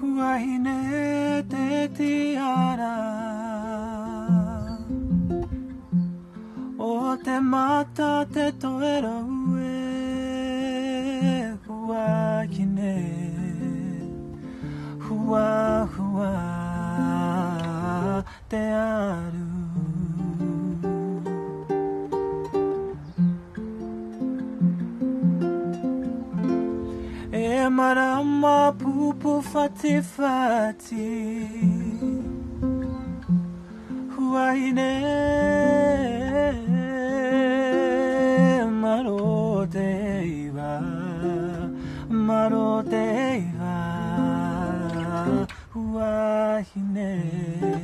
Huahine te hará, o te mata te toero, Huahine, hua te aru. Marama pupu fati fati, Huahine maroteiva, Huahine.